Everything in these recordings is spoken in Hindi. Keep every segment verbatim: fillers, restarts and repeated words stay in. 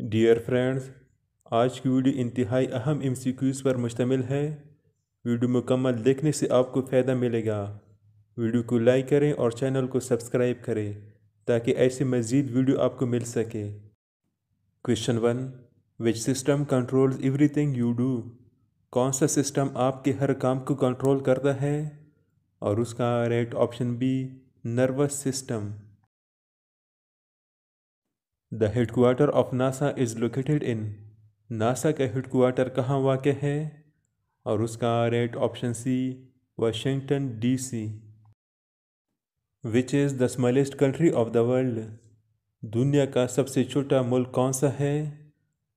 डियर फ्रेंड्स, आज की वीडियो इंतहाई अहम एम सी क्यूज़ पर मुश्तमिल है। वीडियो मुकम्मल देखने से आपको फ़ायदा मिलेगा। वीडियो को लाइक करें और चैनल को सब्सक्राइब करें ताकि ऐसे मज़ीद वीडियो आपको मिल सके। Question one, which system controls everything you do? कौन सा सिस्टम आपके हर काम को कंट्रोल करता है? और उसका right option B, nervous system. The headquarter of NASA is located in? NASA का हेडक्वार्टर कहाँ वाक़ है? और उसका right option C, Washington D C. Which is the smallest country of the world? दुनिया का सबसे छोटा मुल्क कौन सा है?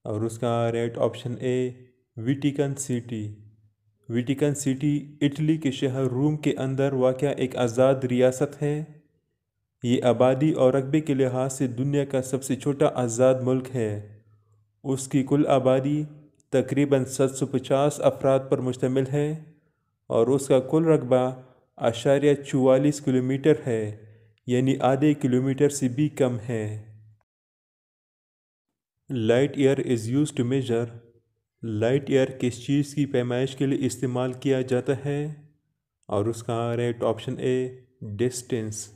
और उसका right option A, Vatican City. Vatican City Italy के शहर रोम के अंदर वाक़ एक आज़ाद रियासत है। ये आबादी और रकबे के लिहाज से दुनिया का सबसे छोटा आज़ाद मुल्क है। उसकी कुल आबादी तकरीबन सात सौ पचास अफराद पर मुश्तमिल है और उसका कुल रकबा आशारिया चौवालीस किलोमीटर है, यानी आधे किलोमीटर से भी कम है। Light year is use to measure? Light year किस चीज़ की पैमाइश के लिए इस्तेमाल किया जाता है? और उसका right option A, distance.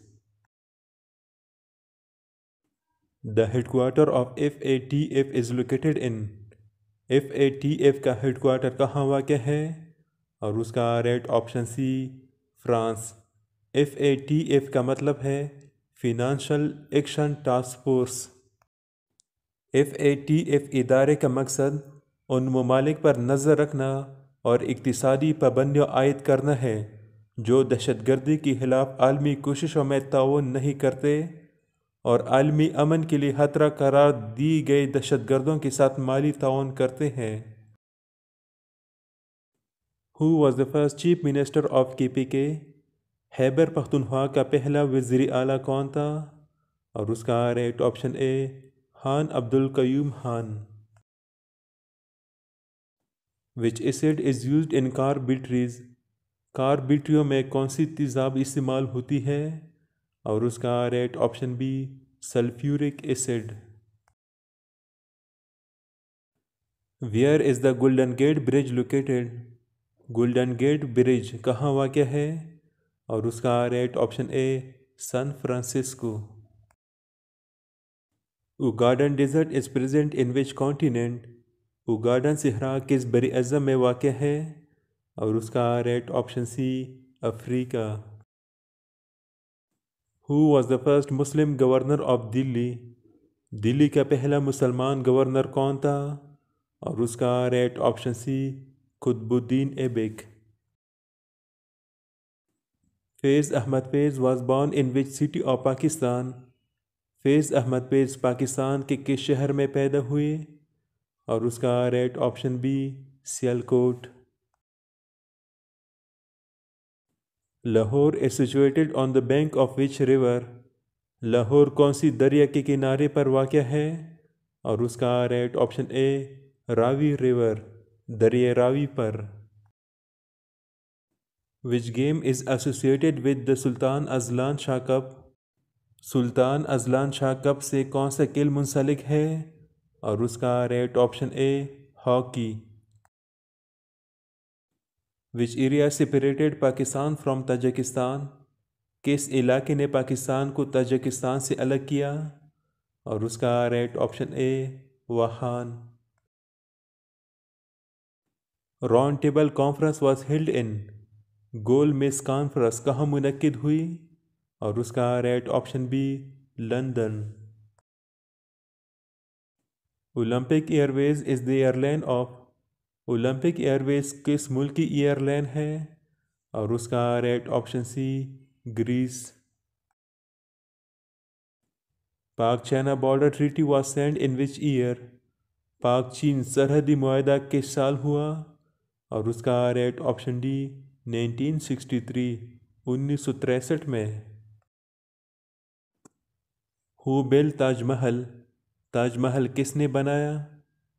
The headquarter of F A T F is located in? F A T F का हेडक्वार्टर कहाँ वाक़ है? और उसका right option C, France. F A T F का मतलब है financial action task force. F A T F इदारे का मकसद उन ममालिक पर नज़र रखना और इक्तिसादी पाबंदियाँ आयद करना है जो दहशतगर्दी के ख़िलाफ़ आलमी कोशिशों में ताउन नहीं करते और आलमी अमन के लिए ख़तरा करार दी गई दहशतगर्दों के साथ माली ताउन करते हैं। Who was the first chief minister of K P K? Khyber Pakhtunkhwa का पहला वज़ीर आला कौन था? और उसका right option A, Khan Abdul Qayyum Khan. Which acid is used in car batteries? Car बैटरियों में कौन सी तेज़ाब इस्तेमाल होती है? और उसका right option B, sulphuric acid. Where is the Golden Gate Bridge located? Golden Gate Bridge कहाँ वाक़ है? और उसका right option A, San Francisco. Ugandan desert is present in which continent? Ugandan सहरा किस बरे अज़म में वाक़ है? और उसका right option C, Africa. Who was the first Muslim governor of Delhi? Delhi का पहला मुसलमान गवर्नर कौन था? और उसका right option C, Qutubuddin Aibak. Faiz Ahmad Faiz was born in which city of Pakistan? Faiz Ahmad Faiz Pakistan के किस शहर में पैदा हुए? और उसका right option B, Sialkot. Lahore is situated on the bank of which river? Lahore कौन सी दरिया के किनारे पर वाक़ है? और उसका right option A, Ravi river, दरिया रावी पर। Which game is associated with the Sultan Azlan Shah cup? Sultan Azlan Shah cup से कौन सा खेल मुंसलिक है? और उसका right option A, hockey. Which area separated Pakistan from Tajikistan? किस इलाके ने पाकिस्तान को ताजिकिस्तान से अलग किया? और उसका right option A, वहान। Round table conference was held in? गोल मेज कॉन्फ्रेंस कहाँ मुनक्किद हुई? और उसका right option B, London. Olympic Airways is the airline of? Olympic Airways किस मुल्क की एयरलाइन है? और उसका right option C, Greece. Pak China border treaty was signed in which year? Pak चीन सरहदी मुआहदा किस साल हुआ? और उसका right option D, nineteen sixty three, उन्नीस सौ तिरसठ में। Who built Taj Mahal? ताजमहल किसने बनाया?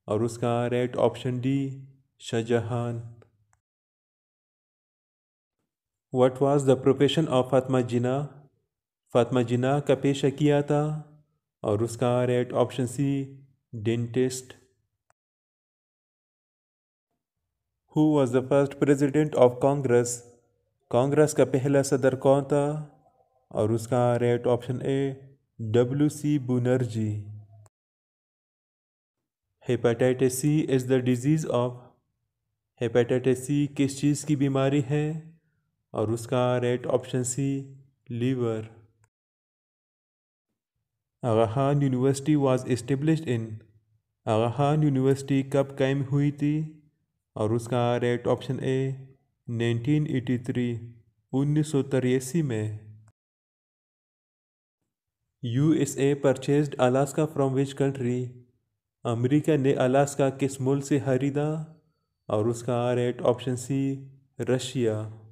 और उसका right option D, Shahjahan. What was the profession of Fatima Jinnah? Fatima Jinnah का पेशा किया था? और उसका right option C, dentist. Who was the first president of Congress? Congress का पहला सदर कौन था? और उसका right option A W C Bonnerjee. Hepatitis C is the disease of. Hepatitis C किस चीज़ की बीमारी है? और उसका right option C liver. Aga Khan university was established in. Aga Khan university कब कायम हुई थी? और उसका right option A nineteen eighty three उन्नीस सौ तिरासी में. U S A purchased Alaska from which country. America ने अलास्का किस मुल्क से खरीदा? और उसका राइट ऑप्शन सी रशिया.